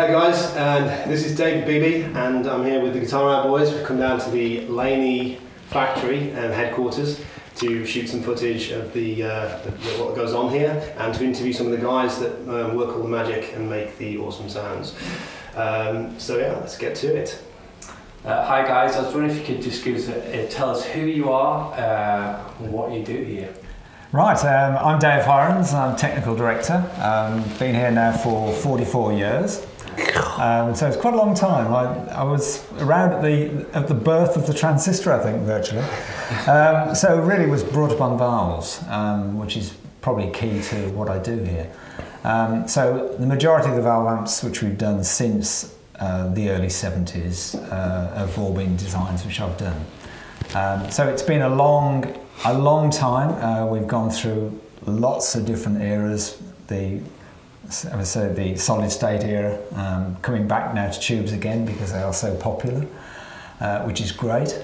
Hi guys, this is David Bebee and I'm here with the Guitar Hour Boys. We've come down to the Laney factory and headquarters to shoot some footage of what goes on here and to interview some of the guys that work all the magic and make the awesome sounds. So yeah, let's get to it. Hi guys, I was wondering if you could just give us tell us who you are and what you do here. Right, I'm Dave Hirons, I'm Technical Director. Been here now for 44 years. So it's quite a long time. I was around at the birth of the transistor, I think, virtually. So really was brought up on vowels, which is probably key to what I do here. So the majority of the valve amps which we've done since the early 70s have all been designs which I've done. So it's been a long time. We've gone through lots of different eras. The solid state era, coming back now to tubes again because they are so popular, which is great.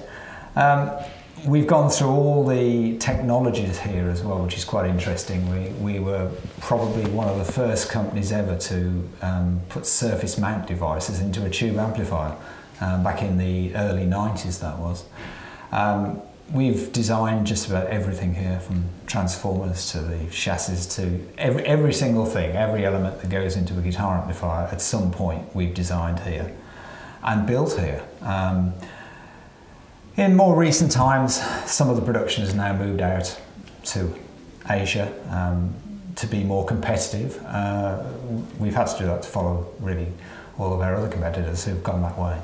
We've gone through all the technologies here as well, which is quite interesting. We were probably one of the first companies ever to put surface mount devices into a tube amplifier, back in the early 90s that was. We've designed just about everything here, from transformers to the chassis to every single thing, every element that goes into a guitar amplifier at some point we've designed here and built here. In more recent times, some of the production has now moved out to Asia to be more competitive. We've had to do that to follow really all of our other competitors who've gone that way.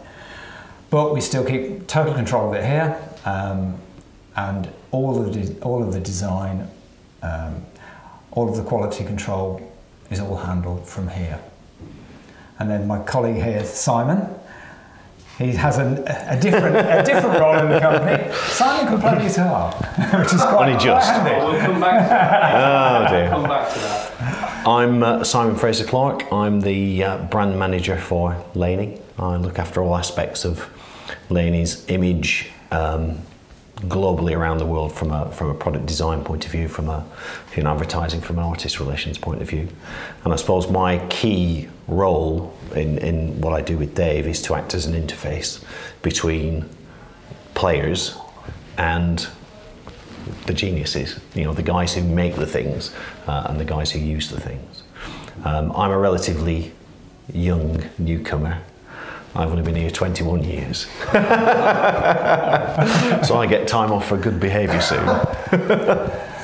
But we still keep total control of it here. And all of the design, all of the quality control is all handled from here. And then my colleague here, Simon, he has a different role in the company. Simon can play guitar, which is quite handy. Oh, we'll come back to that. Oh, dear. We'll come back to that. I'm Simon Fraser-Clark. I'm the brand manager for Laney. I look after all aspects of Laney's image, globally around the world, from a product design point of view, from advertising, from an artist relations point of view. And I suppose my key role in what I do with Dave is to act as an interface between players and the geniuses, you know, the guys who make the things and the guys who use the things. I'm a relatively young newcomer. I've only been here 21 years, so I get time off for good behaviour soon.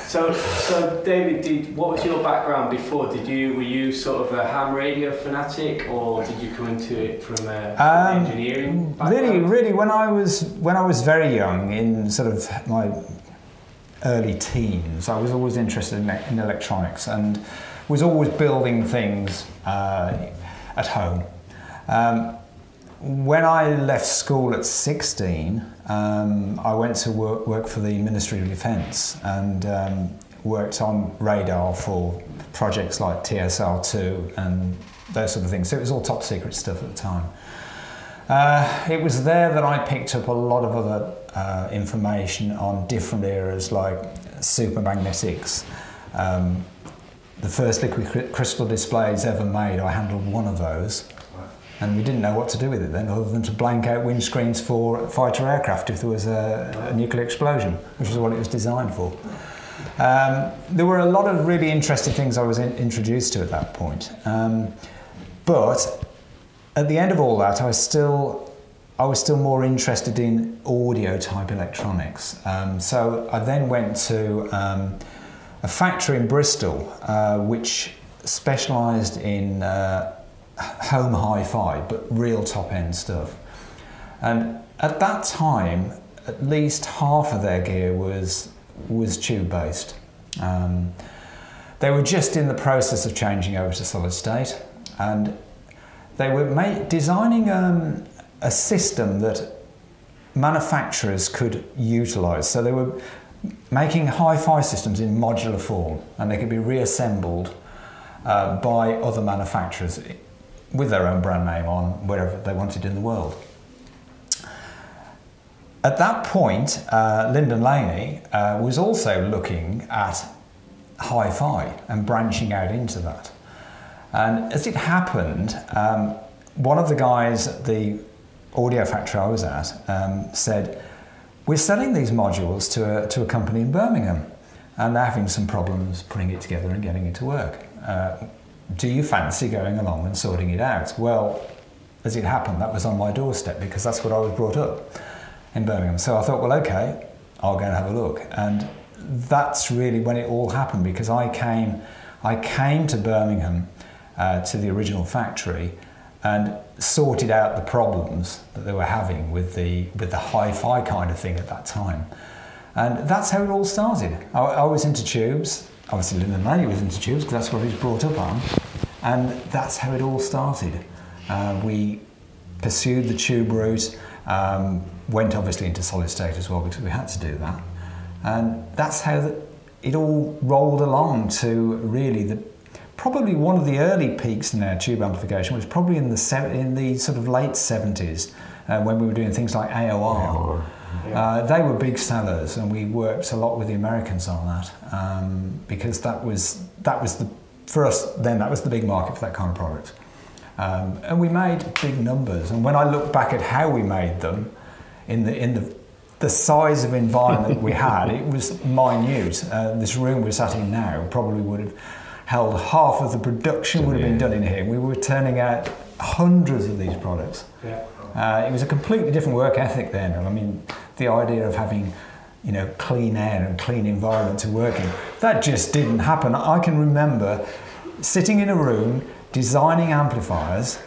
So David, what was your background before? Were you sort of a ham radio fanatic, or did you come into it from an engineering background? Really, when I was very young, in sort of my early teens, I was always interested in electronics and was always building things at home. When I left school at 16, I went to work for the Ministry of Defence and worked on radar for projects like TSR2 and those sort of things. So it was all top secret stuff at the time. It was there that I picked up a lot of other information on different eras like supermagnetics. The first liquid crystal displays ever made, I handled one of those. And we didn't know what to do with it then, other than to blank out windscreens for fighter aircraft if there was a nuclear explosion, which is what it was designed for. There were a lot of really interesting things I was introduced to at that point. But at the end of all that, I was still more interested in audio-type electronics. So I then went to a factory in Bristol, which specialised in home hi-fi, but real top-end stuff. And at that time, at least half of their gear was tube-based. They were just in the process of changing over to solid state, and they were designing a system that manufacturers could utilise. So they were making hi-fi systems in modular form, and they could be reassembled by other manufacturers with their own brand name on wherever they wanted in the world. At that point, Lyndon Laney was also looking at hi-fi and branching out into that. And as it happened, one of the guys at the audio factory I was at said, we're selling these modules to a company in Birmingham, and they're having some problems putting it together and getting it to work. Do you fancy going along and sorting it out? Well, as it happened, that was on my doorstep because that's what I was brought up in Birmingham. So I thought, well, okay, I'll go and have a look. And that's really when it all happened, because I came to Birmingham to the original factory and sorted out the problems that they were having with the hi-fi kind of thing at that time. And that's how it all started. I was into tubes. Obviously, Lyndon Laney was into tubes because that's what he was brought up on. And that's how it all started. We pursued the tube route, went obviously into solid state as well because we had to do that. And that's how it all rolled along to really probably one of the early peaks in our tube amplification was probably in the sort of late 70s when we were doing things like AOR. Yeah. They were big sellers, and we worked a lot with the Americans on that because for us then that was the big market for that kind of product. And we made big numbers. And when I look back at how we made them, in the size of environment we had, it was minute. This room we're sat in now probably would have held half of the production would have been done in here. We were turning out hundreds of these products. Yeah. It was a completely different work ethic then. And I mean, the idea of having, you know, clean air and clean environment to work in, that just didn't happen. I can remember sitting in a room designing amplifiers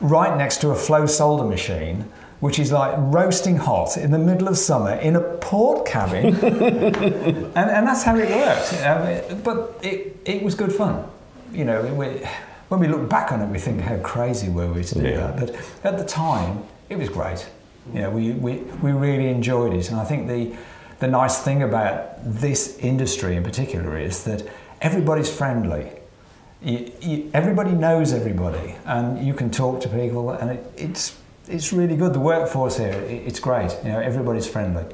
right next to a flow solder machine, which is like roasting hot in the middle of summer in a port cabin. and that's how it worked. But it was good fun. You know, when we look back on it, we think, how crazy were we to do that? But at the time, it was great. You know, we really enjoyed it. And I think the nice thing about this industry in particular is that everybody's friendly. Everybody knows everybody, and you can talk to people, and it's really good. The workforce here, it's great. You know, everybody's friendly,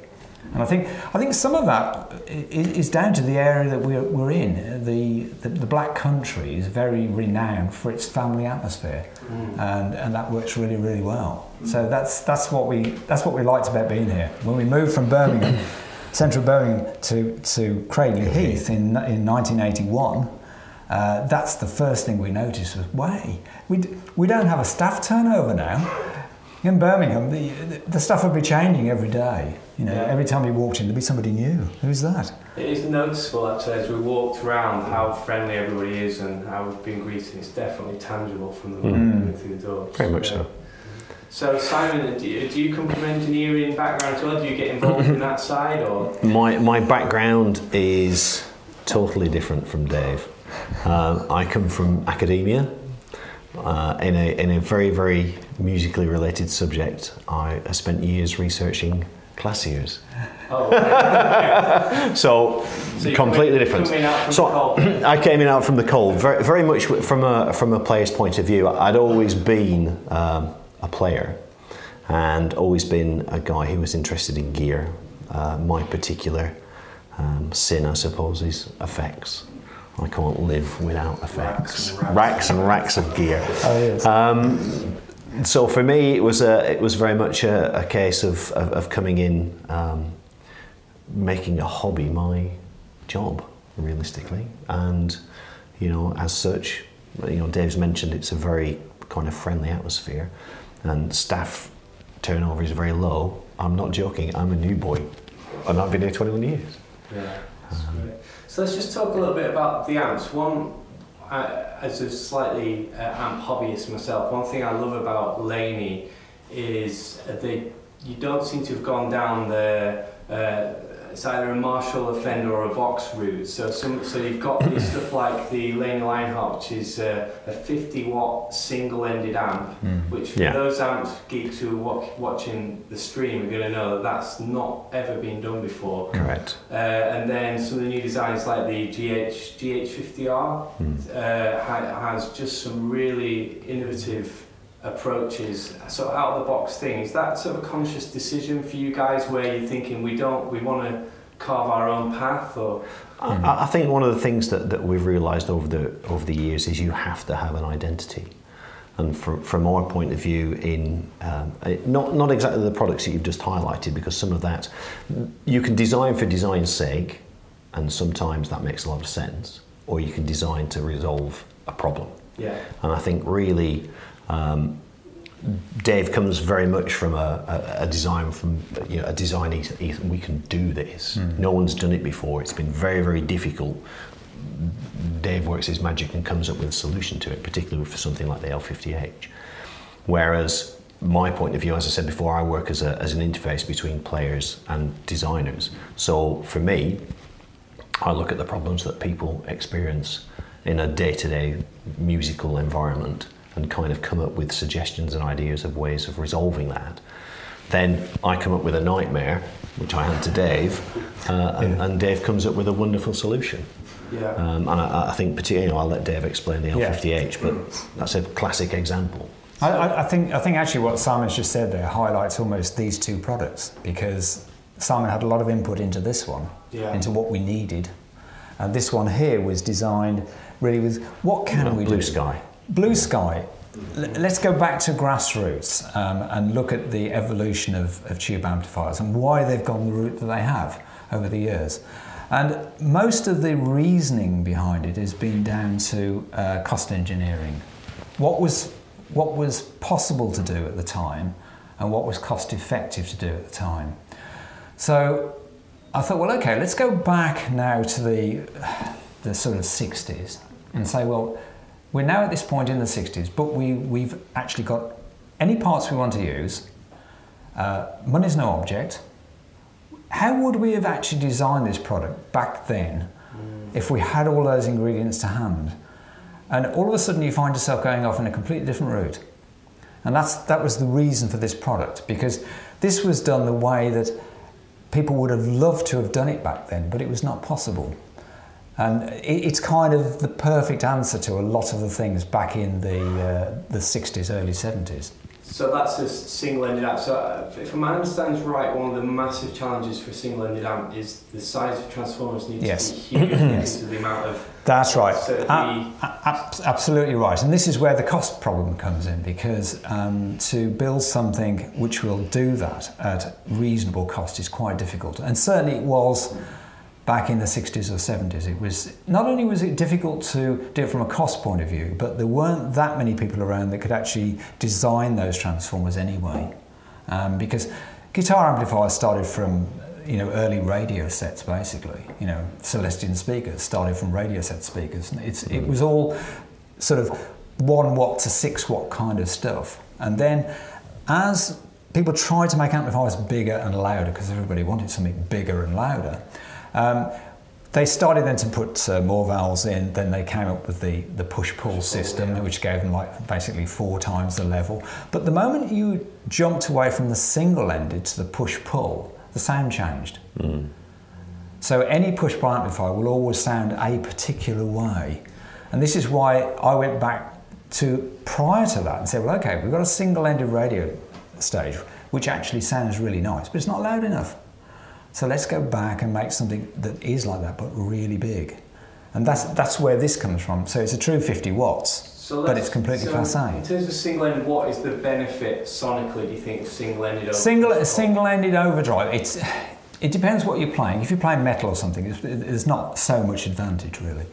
and I think some of that is down to the area that we're in. The Black Country is very renowned for its family atmosphere, and that works really, really well. So that's what we liked about being here. When we moved from Birmingham, central Birmingham, to Cradley Heath in 1981. That's the first thing we noticed was, we don't have a staff turnover now. In Birmingham, the staff would be changing every day. You know, every time you walked in, there'd be somebody new. Who's that? It is noticeable, actually, as we walked around, how friendly everybody is and how we've been greeted. It's definitely tangible from the moment through the doors. Very much so. So, Simon, do you come from an engineering background as well? Do you get involved in that side? Or my background is totally different from Dave. I come from academia in a very, very musically related subject. I spent years researching classiers. Oh, okay. so completely different. I came in out from the cold, very, very much from a player's point of view. I'd always been a player and always been a guy who was interested in gear. My particular sin, I suppose, is effects. I can't live without effects. Racks and racks of gear. Oh, yes. So for me, it was very much a case of coming in, making a hobby my job, realistically. And you know, as such, you know, Dave's mentioned it's a very kind of friendly atmosphere, and staff turnover is very low. I'm not joking. I'm a new boy, and I've been here 21 years. Yeah, that's great. So let's just talk a little bit about the amps. One, as a slightly amp hobbyist myself, one thing I love about Laney is you don't seem to have gone down the, it's either a Marshall, a Fender or a Vox route. So you've got this stuff like the Laney Lionheart, which is a 50-watt single-ended amp, which for those amp geeks who are watching the stream are going to know that that's not ever been done before. Correct. And then some of the new designs like the GH50R has just some really innovative approaches, sort of out of the box things. That sort of a conscious decision for you guys, where you're thinking we want to carve our own path? Or I think one of the things that we've realised over the years is you have to have an identity, And from our point of view, in not exactly the products that you've just highlighted, because some of that, you can design for design's sake, and sometimes that makes a lot of sense, or you can design to resolve a problem. Yeah. And I think really, Dave comes very much from a design from a design ethos. We can do this. Mm. No one's done it before. It's been very, very difficult. Dave works his magic and comes up with a solution to it, particularly for something like the L50H. Whereas my point of view, as I said before, I work as an interface between players and designers. So for me, I look at the problems that people experience in a day-to-day musical environment and kind of come up with suggestions and ideas of ways of resolving that. Then I come up with a nightmare, which I had to Dave, and Dave comes up with a wonderful solution. Yeah. And I think particularly, I'll let Dave explain the L50H, but that's a classic example. I think actually what Simon's just said there highlights almost these two products, because Simon had a lot of input into this one, into what we needed. And this one here was designed really with what can we do? Blue sky. Blue sky. Let's go back to grassroots and look at the evolution of tube amplifiers and why they've gone the route that they have over the years. And most of the reasoning behind it has been down to cost engineering. What was possible to do at the time and what was cost effective to do at the time. So I thought, well, okay, let's go back now to the sort of 60s and say, well, we're now at this point in the 60s, but we've actually got any parts we want to use. Money's no object. How would we have actually designed this product back then if we had all those ingredients to hand? And all of a sudden you find yourself going off in a completely different route. And that was the reason for this product, because this was done the way that people would have loved to have done it back then, but it was not possible. And it's kind of the perfect answer to a lot of the things back in the 60s, early 70s. So that's a single-ended amp. So if my understanding is right, one of the massive challenges for a single-ended amp is the size of transformers needs to be huge to the amount of... That's right. Absolutely right. And this is where the cost problem comes in, because to build something which will do that at reasonable cost is quite difficult. And certainly it was back in the 60s or 70s. It was, not only was it difficult to do it from a cost point of view, but there weren't that many people around that could actually design those transformers anyway. Because guitar amplifiers started from early radio sets, basically. Celestion speakers started from radio set speakers. It was all sort of 1 watt to 6 watt kind of stuff. And then as people tried to make amplifiers bigger and louder, because everybody wanted something bigger and louder, they started then to put more valves in. Then they came up with the push-pull system, which gave them like basically 4 times the level. But the moment you jumped away from the single-ended to the push-pull, the sound changed. Mm. So any push-pull amplifier will always sound a particular way. And this is why I went back to prior to that and said, well, okay, we've got a single-ended radio stage, which actually sounds really nice, but it's not loud enough. So let's go back and make something that is like that, but really big. And that's where this comes from. So it's a true 50 watts, so but it's completely class A. In terms of single-ended, what is the benefit sonically, do you think, of single-ended overdrive? Single-ended overdrive, it depends what you're playing. If you're playing metal or something, there's not so much advantage, really.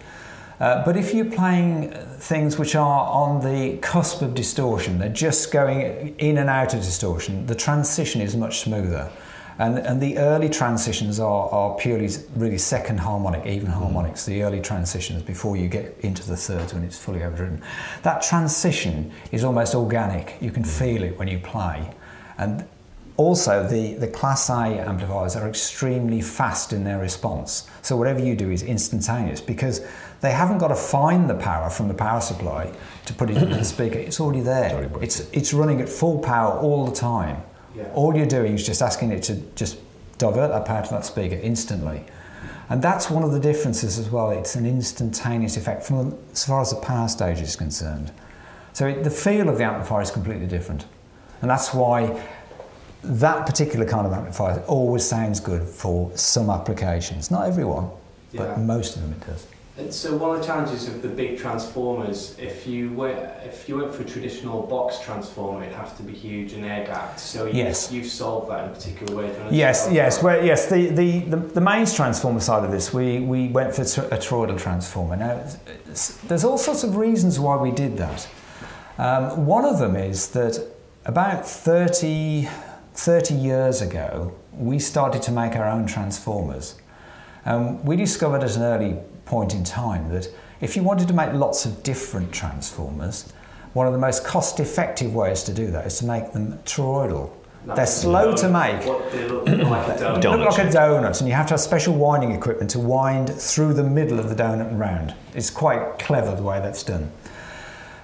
But if you're playing things which are on the cusp of distortion, they're just going in and out of distortion, the transition is much smoother. And the early transitions are purely really second harmonic, even harmonics, the early transitions before you get into the thirds when it's fully overdriven. That transition is almost organic. You can feel it when you play. And also the Class A amplifiers are extremely fast in their response. So whatever you do is instantaneous, because they haven't got to find the power from the power supply to put it into the speaker. It's already there. It's running at full power all the time. Yeah. All you're doing is just asking it to just divert that power to that speaker instantly. And that's one of the differences as well. It's an instantaneous effect from as far as the power stage is concerned. So the feel of the amplifier is completely different. And that's why that particular kind of amplifier always sounds good for some applications. Not everyone, but most of them it does. So one of the challenges of the big transformers, if you went for a traditional box transformer, it'd have to be huge and air gapped. So you've solved that in a particular way. Yes. The mains transformer side of this, we went for a toroidal transformer. Now, there's all sorts of reasons why we did that. One of them is that about 30 years ago, we started to make our own transformers. We discovered at an early point in time that if you wanted to make lots of different transformers, one of the most cost-effective ways to do that is to make them toroidal. They're slow to make. They look like a donut. They look like a donut, and you have to have special winding equipment to wind through the middle of the donut round. It's quite clever the way that's done.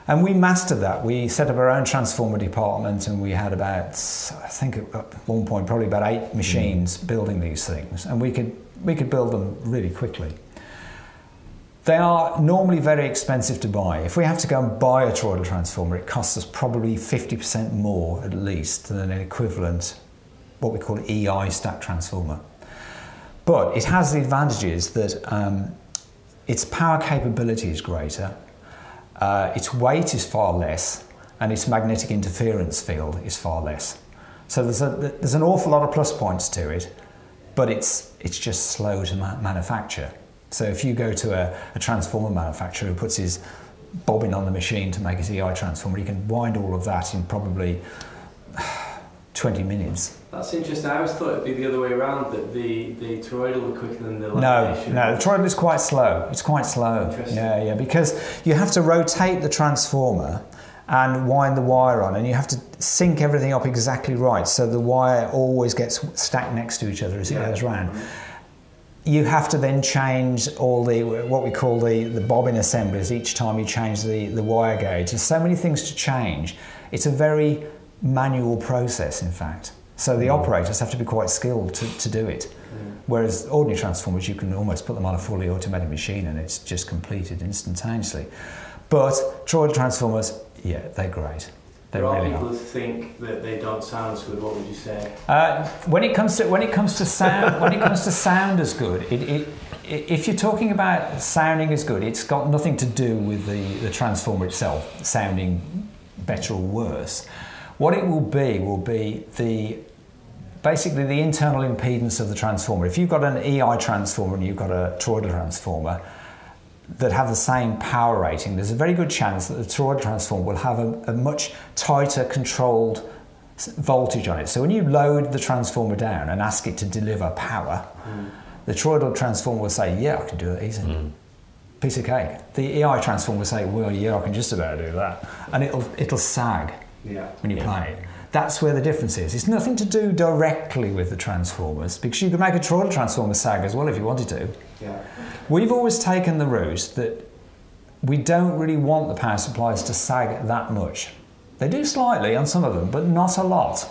And we mastered that. We set up our own transformer department, and we had about, I think at one point, probably about 8 machines building these things, and we could build them really quickly. They are normally very expensive to buy. If we have to go and buy a toroidal transformer, it costs us probably 50% more at least than an equivalent, what we call EI stack transformer. But it has the advantages that its power capability is greater, its weight is far less, and its magnetic interference field is far less. So there's an awful lot of plus points to it, but it's just slow to manufacture. So if you go to a transformer manufacturer who puts his bobbin on the machine to make his EI transformer, you can wind all of that in probably 20 minutes. That's interesting. I always thought it'd be the other way around, that the toroidal were quicker than the lamination. No, the toroidal is quite slow. It's quite slow. Interesting. Yeah, because you have to rotate the transformer and wind the wire on, and you have to sync everything up exactly right, so the wire always gets stacked next to each other as it goes round. You have to then change all the, what we call the bobbin assemblies each time you change the wire gauge. There's so many things to change. It's a very manual process, in fact. So the operators have to be quite skilled to do it. Whereas ordinary transformers, you can almost put them on a fully automated machine and it's just completed instantaneously. But toroidal transformers, yeah, they're great. There are people who think that they don't sound as good. What would you say? When it comes to sound, when it comes to sound as good, if you're talking about sounding as good, it's got nothing to do with the transformer itself sounding better or worse. What it will be basically the internal impedance of the transformer. If you've got an EI transformer and you've got a toroidal transformer that have the same power rating, there's a very good chance that the toroidal transformer will have a much tighter controlled voltage on it. So when you load the transformer down and ask it to deliver power, the toroidal transformer will say, yeah, I can do that easily. Piece of cake. The EI transformer will say, well, yeah, I can just about do that. And it'll sag when you play it. That's where the difference is. It's nothing to do directly with the transformers, because you can make a toroidal transformer sag as well if you wanted to. We've always taken the route that we don't really want the power supplies to sag that much. They do slightly on some of them, but not a lot.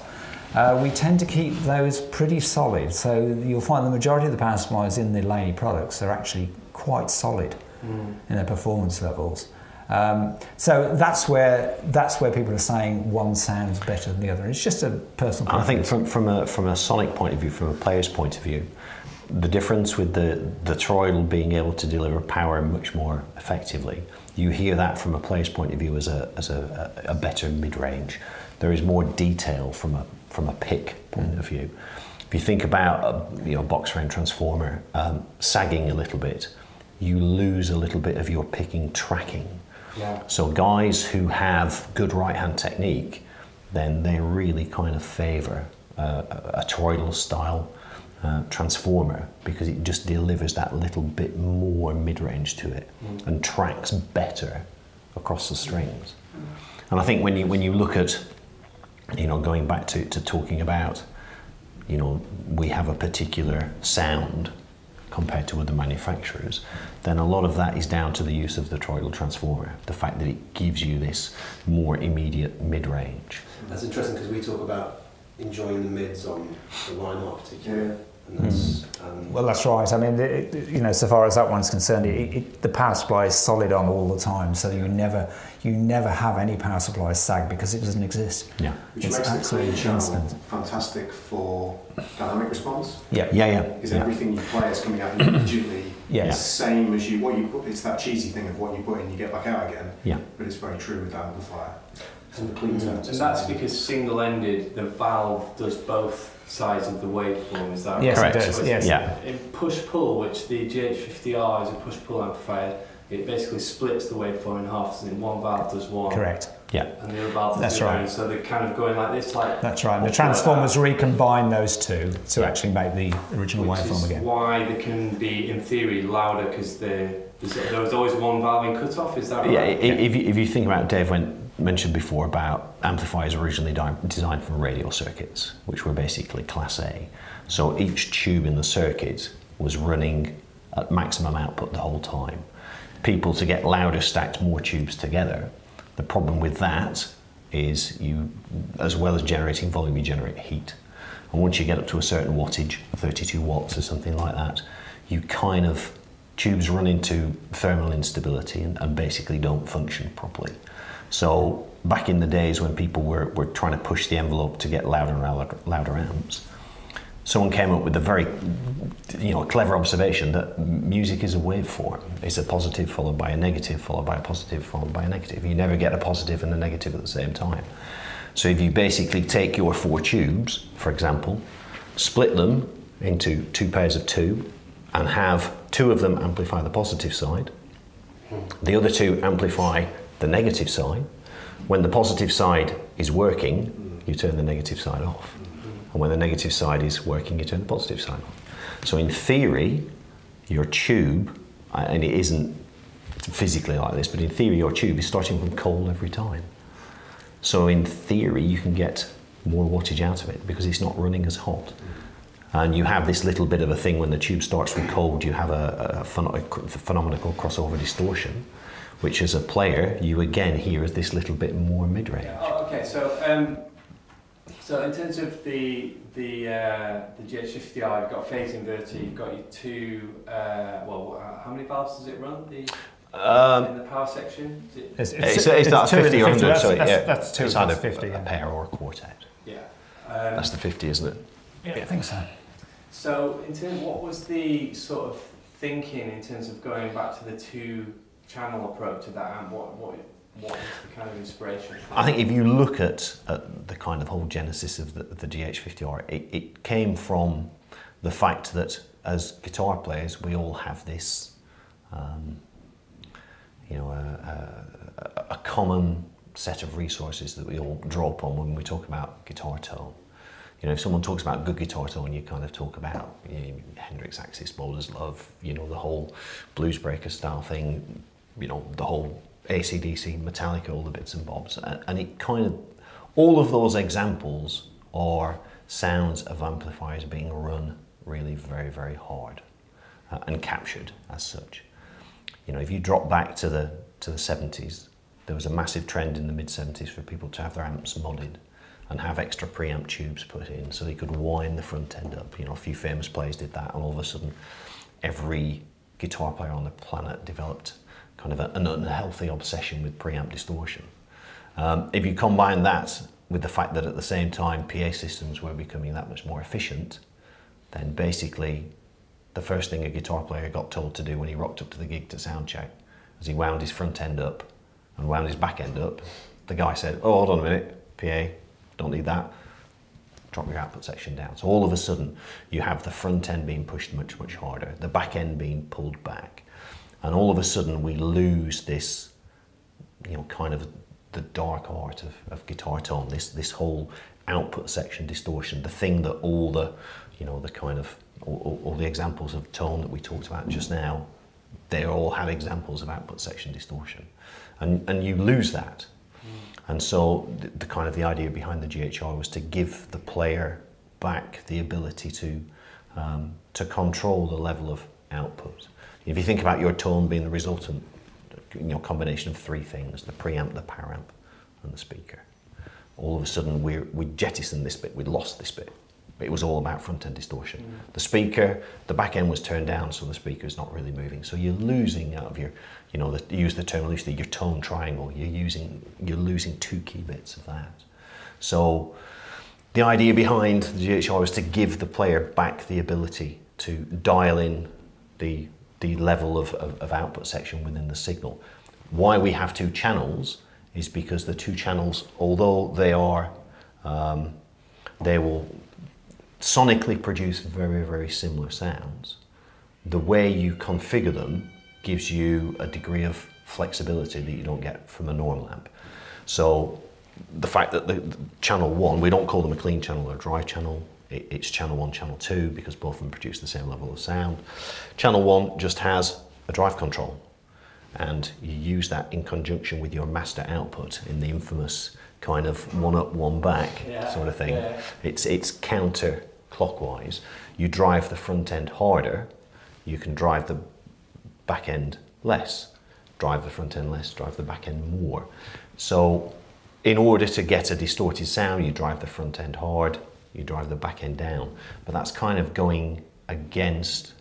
We tend to keep those pretty solid, so you'll find the majority of the power supplies in the Laney products are actually quite solid in their performance levels. So that's where people are saying one sounds better than the other. It's just a personal preference. I think from a sonic point of view, from a player's point of view, the difference with the toroidal being able to deliver power much more effectively, you hear that from a player's point of view as a better mid-range. There is more detail from a pick point of view. If you think about a box round transformer sagging a little bit, you lose a little bit of your picking tracking. So guys who have good right hand technique, then they really kind of favour a toroidal style transformer, because it just delivers that little bit more mid-range to it and tracks better across the strings. And I think when you look at, going back to talking about, we have a particular sound compared to other manufacturers, then a lot of that is down to the use of the toroidal transformer, the fact that it gives you this more immediate mid-range. That's interesting, because we talk about enjoying the mids on the line-up particularly. And that's Well, that's right. I mean, you know, so far as that one's concerned, the power supply is solid on all the time, so you never have any power supply sag because it doesn't exist. Yeah, which it's makes absolutely the clean channel fantastic for dynamic response. Yeah, yeah, yeah. Because everything you play is coming out immediately. Yeah, same as what you put. It's that cheesy thing of what you put in, you get back out again. Yeah, but it's very true with that amplifier. And that's because single-ended, the valve does both sides of the waveform, is that right? Yes, correct. It does. Yes. Yeah. In push-pull, which the GH50R is a push-pull amplifier, it basically splits the waveform in half, so one valve does one. Correct. Yeah. And the other valve does the other. Right. So they're kind of going like this, like... That's right. And the transformers recombine those two to actually make the original waveform again. Which is why they can be, in theory, louder, because there was always one valve in cut-off, is that right? Yeah, if you think about it, Dave, mentioned before about amplifiers originally designed from radial circuits, which were basically class A. So each tube in the circuit was running at maximum output the whole time. People, to get louder, stacked more tubes together. The problem with that is you, as well as generating volume, you generate heat. And once you get up to a certain wattage, 32 watts or something like that, you kind of, tubes run into thermal instability and basically don't function properly. So back in the days when people were trying to push the envelope to get louder and louder amps, someone came up with a very clever observation that music is a waveform. It's a positive followed by a negative, followed by a positive, followed by a negative. You never get a positive and a negative at the same time. So if you basically take your four tubes, for example, split them into two pairs of two, and have two of them amplify the positive side, the other two amplify the negative side. When the positive side is working, you turn the negative side off. And when the negative side is working, you turn the positive side off. So in theory, your tube, and it isn't physically like this, but in theory, your tube is starting from cold every time. So in theory, you can get more wattage out of it because it's not running as hot. And you have this little bit of a thing when the tube starts from cold, you have a phenomenon called crossover distortion, which as a player, you again hear is this little bit more mid-range. Yeah. Oh, okay, so so in terms of the GH50R, you've got a phase inverter, you've got your two, well, how many valves does it run? In the power section? It's not 50 or 100, so yeah. That's two, it's either 50, a pair or a quartet. Yeah. That's the 50, isn't it? Yeah, I think so. So in terms of what was the sort of thinking in terms of going back to the two channel approach to that, and what was the kind of inspiration? I think if you look at the kind of whole genesis of the GH50R, it came from the fact that as guitar players we all have this a common set of resources that we all draw upon when we talk about guitar tone. You know, if someone talks about good guitar tone, you kind of talk about Hendrix Axis, Mahler's Love, you know, the whole bluesbreaker style thing, you know, the whole AC/DC, Metallica, all the bits and bobs. And it kind of, all of those examples are sounds of amplifiers being run really very, very hard and captured as such. You know, if you drop back to the 70s, there was a massive trend in the mid-70s for people to have their amps modded and have extra preamp tubes put in so they could wind the front end up. You know, a few famous players did that, and all of a sudden every guitar player on the planet developed kind of an unhealthy obsession with preamp distortion. If you combine that with the fact that at the same time PA systems were becoming that much more efficient, then basically the first thing a guitar player got told to do when he rocked up to the gig to sound check was he wound his front end up and wound his back end up. The guy said, "Oh, hold on a minute, PA, don't need that, drop your output section down." So all of a sudden, you have the front end being pushed much, much harder, the back end being pulled back. And all of a sudden, we lose this, you know, kind of the dark art of guitar tone, this whole output section distortion, the thing that all the, you know, the kind of, all the examples of tone that we talked about just now, they all had examples of output section distortion. And you lose that. And so the kind of the idea behind the GHR was to give the player back the ability to control the level of output. If you think about your tone being the resultant, you know, combination of three things: the preamp, the power amp, and the speaker. All of a sudden we jettisoned this bit, we lost this bit, But it was all about front-end distortion. The speaker, the back end was turned down, so the speaker's not really moving. So you're losing out of your, you know, the, use the term loosely, your tone triangle. You're losing two key bits of that. So the idea behind the GHR was to give the player back the ability to dial in the level of output section within the signal. Why we have two channels is because the two channels, although they are, they will sonically produce very, very similar sounds. The way you configure them gives you a degree of flexibility that you don't get from a normal amp. So the fact that the channel one, we don't call them a clean channel or a dry channel, it's channel one, channel two, because both of them produce the same level of sound. Channel one just has a drive control, and you use that in conjunction with your master output in the infamous kind of one up, one back sort of thing. It's counter-clockwise. You drive the front end harder, you can drive the back end less. Drive the front end less, drive the back end more. So in order to get a distorted sound, you drive the front end hard, you drive the back end down. But that's kind of going against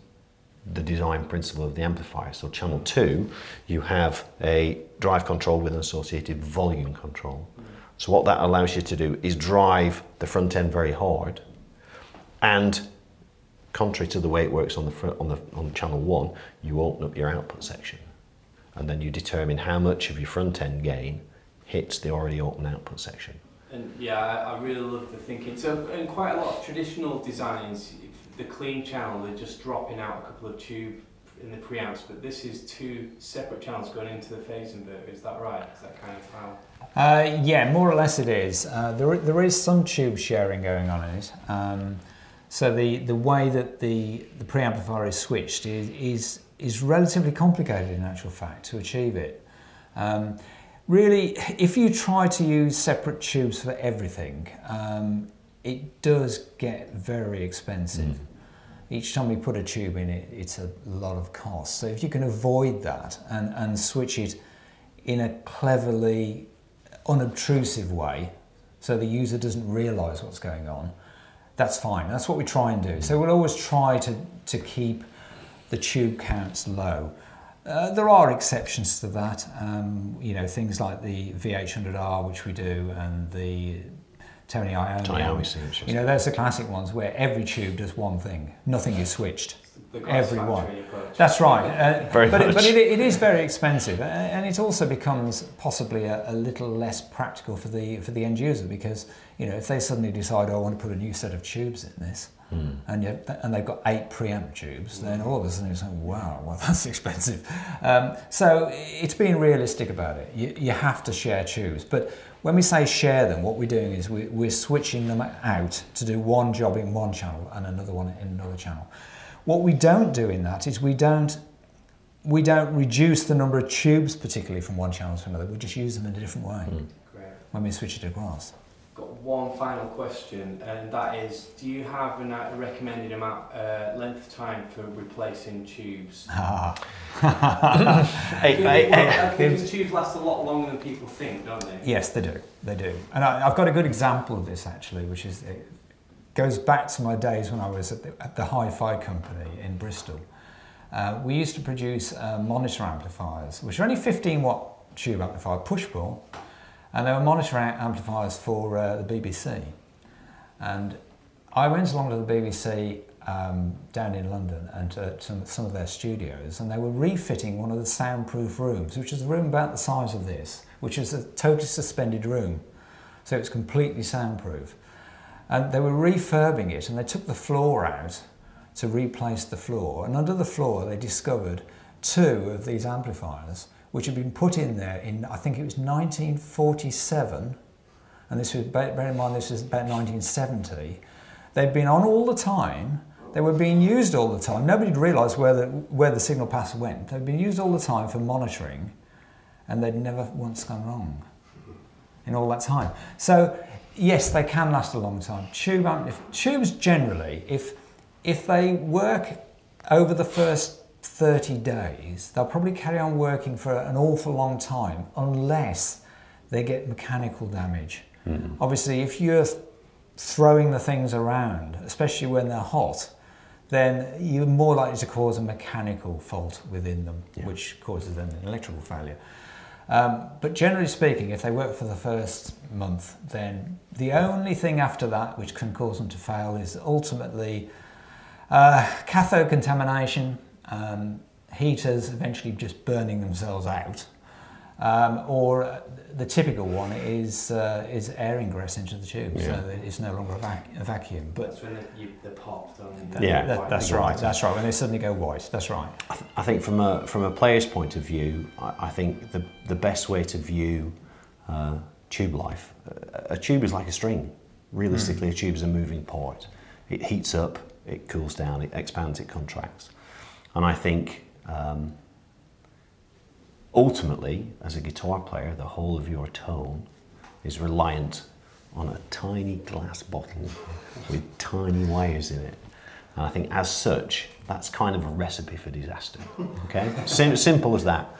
the design principle of the amplifier. So channel two, you have a drive control with an associated volume control. So what that allows you to do is drive the front end very hard, and contrary to the way it works on the channel one, you open up your output section, and then you determine how much of your front end gain hits the already open output section. And yeah, I really love the thinking. So in quite a lot of traditional designs, the clean channel, they're just dropping out a couple of tube in the preamps, but this is two separate channels going into the phase inverter. Is that right? Is that kind of how? Yeah, more or less it is. There is some tube sharing going on in it. So the way that the preamplifier is switched is relatively complicated in actual fact to achieve it. Really, if you try to use separate tubes for everything, it does get very expensive. Each time we put a tube in it, it's a lot of cost. So if you can avoid that and switch it in a cleverly unobtrusive way, so the user doesn't realise what's going on, that's fine. That's what we try and do. So we'll always try to keep the tube counts low. There are exceptions to that. You know, things like the VH-100R, which we do, and the Tony Ioni. You know, those are classic ones where every tube does one thing. Nothing is switched. Everyone. That's right. But it is very expensive, and it also becomes possibly a little less practical for the end user, because you know, if they suddenly decide, oh, I want to put a new set of tubes in this, and they've got 8 preamp tubes, then all of a sudden you say, wow, well that's expensive. So it's being realistic about it. You have to share tubes, but when we say share them, what we're doing is we're switching them out to do one job in one channel and another one in another channel. What we don't do in that is we don't reduce the number of tubes particularly from one channel to another. We just use them in a different way when we switch it across. Got one final question, and that is, do you have a recommended amount length of time for replacing tubes? Because tubes last a lot longer than people think, don't they? Yes, they do. They do. And I've got a good example of this actually, which is. Goes back to my days when I was at the Hi-Fi company in Bristol. We used to produce monitor amplifiers, which are only 15-watt tube amplifier, push-pull, and they were monitor amplifiers for the BBC. And I went along to the BBC down in London and to some of their studios, and they were refitting one of the soundproof rooms, which is a room about the size of this, which is a totally suspended room, so it's completely soundproof. And they were refurbing it, and they took the floor out to replace the floor, and under the floor they discovered 2 of these amplifiers which had been put in there in, I think it was 1947, and this was, bear in mind this was about 1970. They'd been on all the time, they were being used all the time, nobody realised where the signal path went. They'd been used all the time for monitoring, and they'd never once gone wrong in all that time. So yes, they can last a long time. Tubes generally, if they work over the first 30 days, they'll probably carry on working for an awful long time unless they get mechanical damage. Obviously, if you're throwing the things around, especially when they're hot, then you're more likely to cause a mechanical fault within them, yeah, which causes then an electrical failure. But generally speaking, if they work for the first month, then the only thing after that which can cause them to fail is ultimately cathode contamination, heaters eventually just burning themselves out, or the typical one is air ingress into the tube, yeah, so it's no longer a vacuum. But that's when they're popped on. Yeah, that's right. That's right. When they suddenly go white. That's right. I think from a player's point of view, I think the best way to view tube life, a tube is like a string. Realistically, a tube is a moving part. It heats up, it cools down, it expands, it contracts, and I think. Ultimately, as a guitar player, the whole of your tone is reliant on a tiny glass bottle with tiny wires in it. And I think as such, that's kind of a recipe for disaster, okay? Simple as that.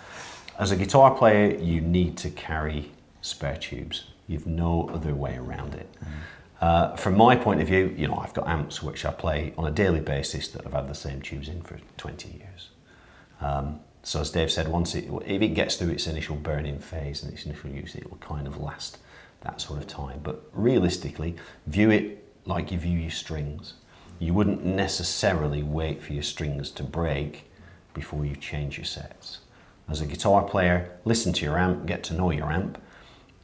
As a guitar player, you need to carry spare tubes. You've no other way around it. From my point of view, you know, I've got amps which I play on a daily basis that I've had the same tubes in for 20 years. So as Dave said, once if it gets through its initial burning phase and its initial use, it will kind of last that sort of time. But realistically, view it like you view your strings. You wouldn't necessarily wait for your strings to break before you change your sets. As a guitar player, listen to your amp, get to know your amp.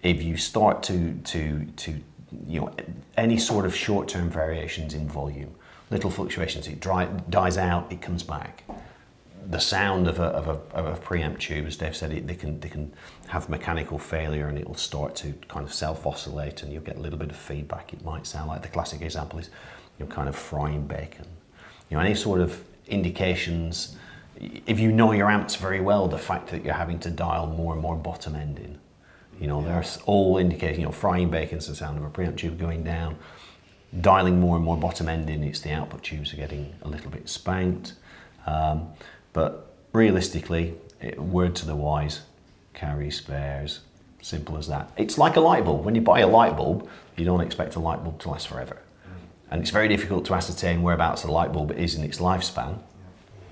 If you start to you know, any sort of short-term variations in volume, little fluctuations, it dies out, it comes back. The sound of a preamp tube, as Dave said, they can have mechanical failure and it'll start to kind of self-oscillate and you'll get a little bit of feedback. It might sound like the classic example is you're kind of frying bacon. You know, any sort of indications, if you know your amps very well, the fact that you're having to dial more and more bottom end in. You know, there's all indications, you know, frying bacon's the sound of a preamp tube going down, dialing more and more bottom end in, it's the output tubes are getting a little bit spanked. But realistically, word to the wise, carry spares, simple as that. It's like a light bulb. When you buy a light bulb, you don't expect a light bulb to last forever. And it's very difficult to ascertain whereabouts a light bulb is in its lifespan.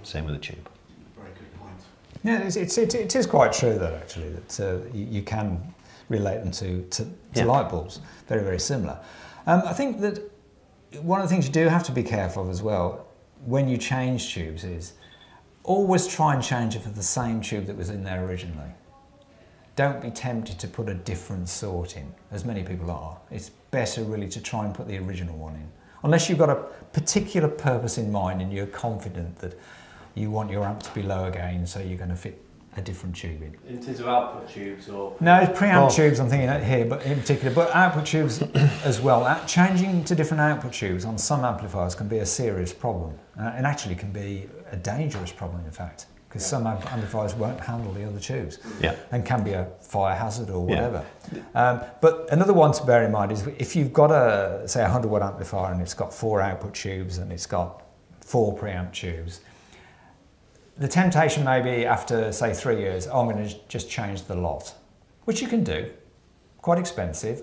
Same with a tube. Very good point. Yeah, it is quite true though, actually, that you can relate them to yeah, light bulbs. Very, very similar. I think that one of the things you do have to be careful of as well when you change tubes is always try and change it for the same tube that was in there originally. Don't be tempted to put a different sort in, as many people are. It's better really to try and put the original one in. Unless you've got a particular purpose in mind and you're confident that you want your amp to be low again, so you're going to fit a different tube in. In terms of output tubes or...? No, it's preamp tubes I'm thinking here, but in particular, but output tubes as well. Changing to different output tubes on some amplifiers can be a serious problem, and actually can be a dangerous problem, in fact, because some amplifiers won't handle the other tubes, yeah, and can be a fire hazard or whatever. Yeah. But another one to bear in mind is if you've got a, say, a 100-watt amplifier and it's got 4 output tubes and it's got 4 preamp tubes, the temptation may be after, say, 3 years, oh, I'm going to just change the lot, which you can do, quite expensive.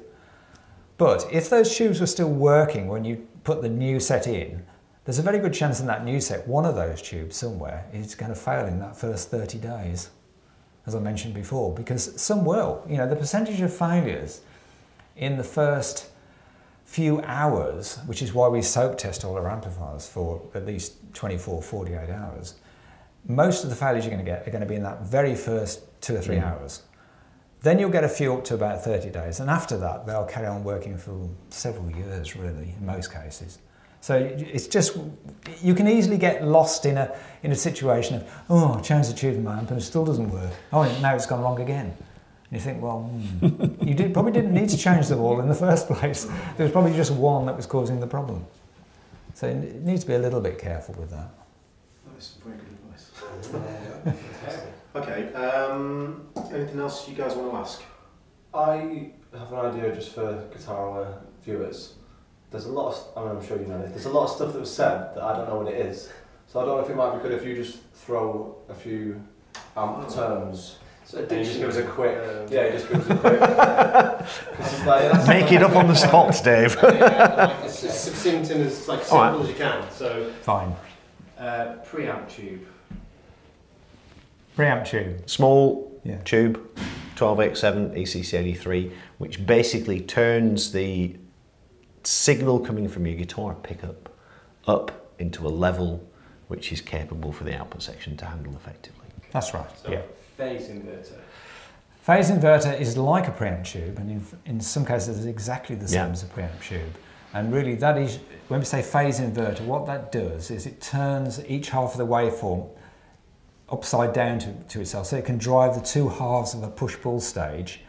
But if those tubes were still working when you put the new set in, there's a very good chance in that new set, one of those tubes somewhere is going to fail in that first 30 days, as I mentioned before, because some will. You know, the percentage of failures in the first few hours, which is why we soak test all our amplifiers for at least 24, 48 hours, most of the failures you're going to get are going to be in that very first 2 or 3 hours. Then you'll get a few up to about 30 days, and after that, they'll carry on working for several years, really, in most cases. So it's just, you can easily get lost in a situation of, oh, I changed the tube in my amp and it still doesn't work. Oh, now it's gone wrong again. And you think, well, you probably didn't need to change them all in the first place. There was probably just one that was causing the problem. So it needs to be a little bit careful with that. That's very good advice. Okay, anything else you guys want to ask? I have an idea just for guitar viewers. There's a lot of, I mean, I'm sure you know this, there's a lot of stuff that was said that I don't know what it is. So I don't know if it might be good if you just throw a few amp terms So it just gives a quick. Yeah, it just gives a quick. Make it up on the spot, Dave. It's as succinct and as simple as you can. So fine. Preamp tube. Preamp tube. Small tube, 12x7 ECC83, which basically turns the signal coming from your guitar pickup up into a level which is capable for the output section to handle effectively. That's right. So phase inverter. Phase inverter is like a preamp tube, and in some cases it's exactly the same as a preamp tube. And really that is, when we say phase inverter, what that does is it turns each half of the waveform upside down to itself, so it can drive the two halves of a push-pull stage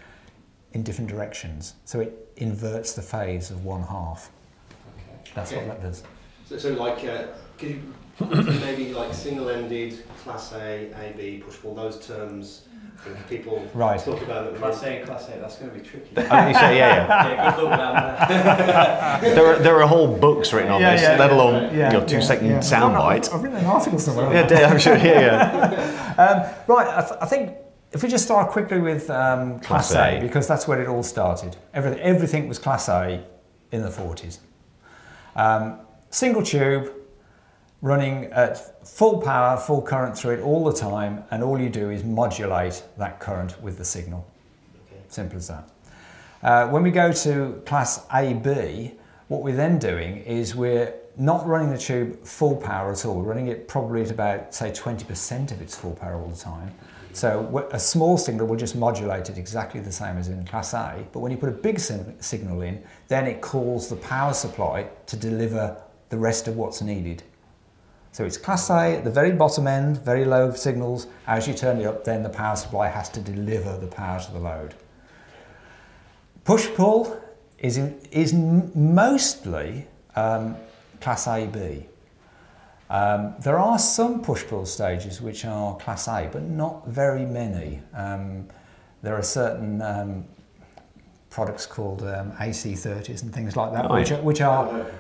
in different directions. So it inverts the phase of one half. Okay. That's what that does. So like, could you maybe like single-ended, class A B, push-pull, those terms people talk about them. Class A, that's going to be tricky. I mean, you say, good luck down there. there are whole books written on this, let alone your two-second soundbite. I've written an article somewhere. Yeah, Dave, I'm sure. Right, I think if we just start quickly with class A, because that's where it all started. Everything was Class A in the 40s. Single tube, running at full power, full current through it all the time, and all you do is modulate that current with the signal. Okay. Simple as that. When we go to Class AB, what we're then doing is we're not running the tube full power at all. We're running it probably at about, say, 20% of its full power all the time. So a small signal will just modulate it exactly the same as in Class A, but when you put a big signal in, then it calls the power supply to deliver the rest of what's needed. So it's Class A at the very bottom end, very low signals. As you turn it up, then the power supply has to deliver the power to the load. Push-pull is mostly Class AB. There are some push-pull stages which are Class A, but not very many. There are certain products called AC30s and things like that, which are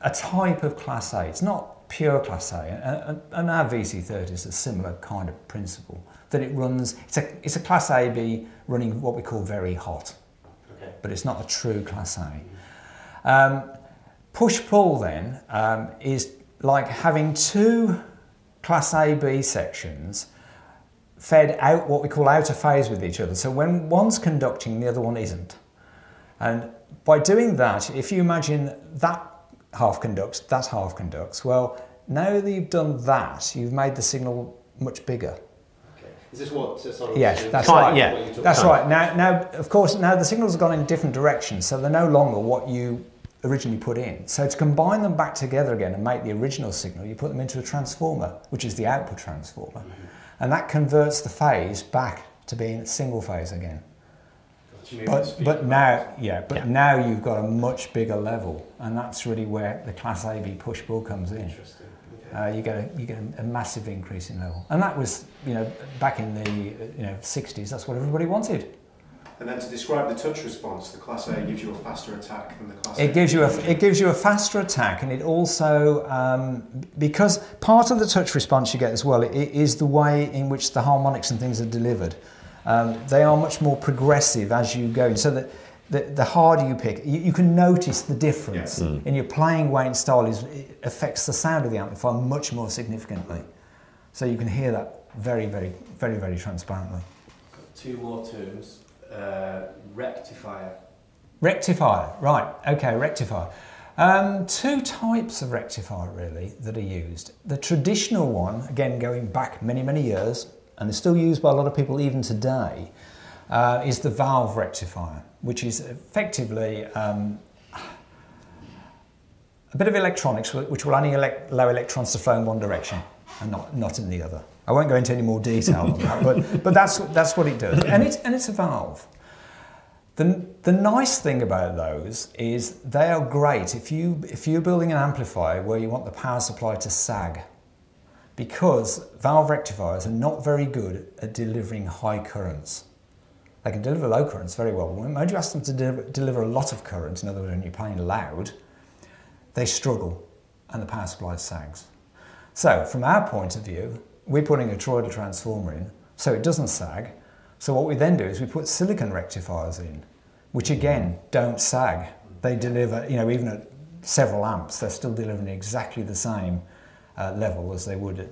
a type of Class A. It's not pure Class A, and our VC30 is a similar kind of principle, that it runs, it's a Class AB running what we call very hot, but it's not a true Class A. Push-pull then is like having two Class AB sections fed out what we call out of phase with each other, so when one's conducting, the other one isn't. And by doing that, if you imagine that half conducts, that half conducts. Well, now that you've done that, you've made the signal much bigger. Okay. Is this what? That's right. Now, of course, now the signals have gone in different directions, so they're no longer what you originally put in. So to combine them back together again and make the original signal, you put them into a transformer, which is the output transformer, and that converts the phase back to being single phase again. But now you've got a much bigger level, and that's really where the Class AB push-pull comes in. Interesting. Okay. You get a massive increase in level, and that was back in the 60s. That's what everybody wanted. And then to describe the touch response, the Class A gives you a faster attack than the Class A. It gives you a faster attack, and it also because part of the touch response you get as well is the way in which the harmonics and things are delivered. They are much more progressive as you go, so that the harder you pick, you can notice the difference in your playing way and style. It affects the sound of the amplifier much more significantly, so you can hear that very, very, very, very transparently. Two more terms: rectifier. Rectifier, right? Okay, rectifier. Two types of rectifier really that are used. The traditional one, again going back many, many years, and it's still used by a lot of people even today, is the valve rectifier, which is effectively a bit of electronics which will only allow electrons to flow in one direction and not in the other. I won't go into any more detail on that, but that's what it does. And it's a valve. The nice thing about those is they are great if you're building an amplifier where you want the power supply to sag, because valve rectifiers are not very good at delivering high currents. They can deliver low currents very well, but when you ask them to deliver a lot of current, in other words when you're playing loud, they struggle and the power supply sags. So from our point of view, we're putting a toroidal transformer in so it doesn't sag. So what we then do is we put silicon rectifiers in, which again don't sag. They deliver, you know, even at several amps, they're still delivering exactly the same level as they would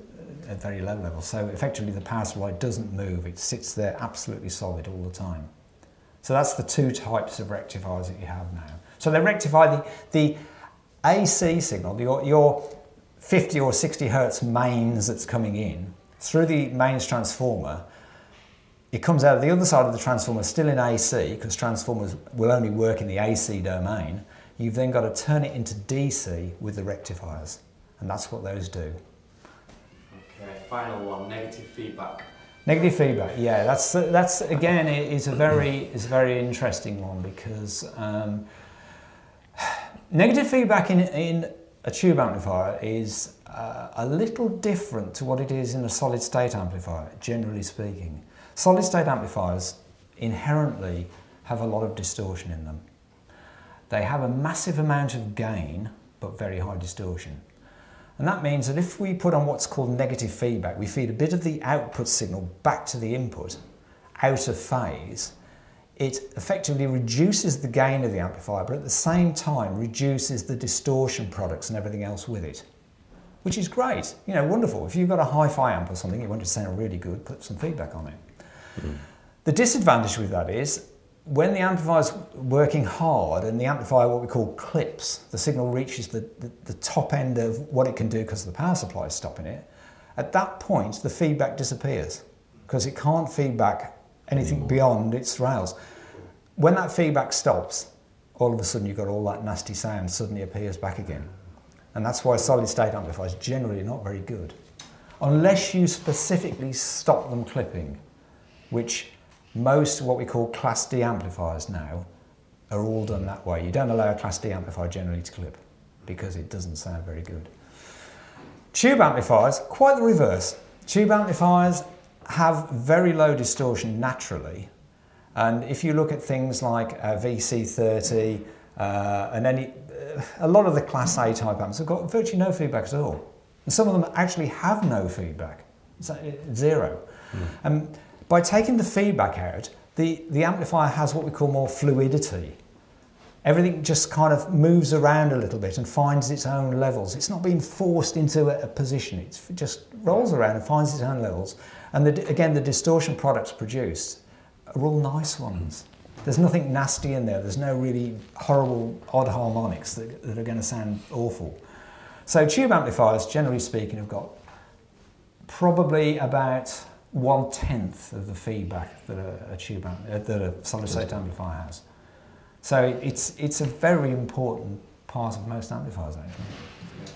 at very low levels. So effectively the power supply doesn't move, it sits there absolutely solid all the time. So that's the two types of rectifiers that you have now. So they rectify the AC signal, your 50 or 60 hertz mains that's coming in, through the mains transformer. It comes out of the other side of the transformer still in AC, because transformers will only work in the AC domain. You've then got to turn it into DC with the rectifiers, and that's what those do. Okay, final one, negative feedback. Negative feedback, yeah, that's again is a very interesting one, because negative feedback in a tube amplifier is a little different to what it is in a solid state amplifier, generally speaking. Solid state amplifiers inherently have a lot of distortion in them. They have a massive amount of gain, but very high distortion. And that means that if we put on what's called negative feedback, we feed a bit of the output signal back to the input, out of phase, it effectively reduces the gain of the amplifier, but at the same time reduces the distortion products and everything else with it, which is great, you know, wonderful. If you've got a hi-fi amp or something, you want it to sound really good, put some feedback on it. Mm. The disadvantage with that is, when the amplifier's working hard and the amplifier, what we call clips, the signal reaches the top end of what it can do because the power supply is stopping it, at that point the feedback disappears because it can't feedback anything beyond its rails. When that feedback stops, all of a sudden you've got all that nasty sound suddenly appears back again. And that's why solid state amplifiers are generally not very good, unless you specifically stop them clipping, which most what we call Class D amplifiers now are all done that way. You don't allow a Class D amplifier generally to clip because it doesn't sound very good. Tube amplifiers, quite the reverse. Tube amplifiers have very low distortion naturally. And if you look at things like VC30 and a lot of the Class A type amps have got virtually no feedback at all. And some of them actually have no feedback, zero. Mm. By taking the feedback out, the amplifier has what we call more fluidity. Everything just kind of moves around a little bit and finds its own levels. It's not being forced into a position. It just rolls around and finds its own levels. And again, the distortion products produced are all nice ones. There's nothing nasty in there. There's no really horrible odd harmonics that are going to sound awful. So tube amplifiers, generally speaking, have got probably about 1/10 of the feedback that a solid state amplifier has. So it's a very important part of most amplifiers, actually.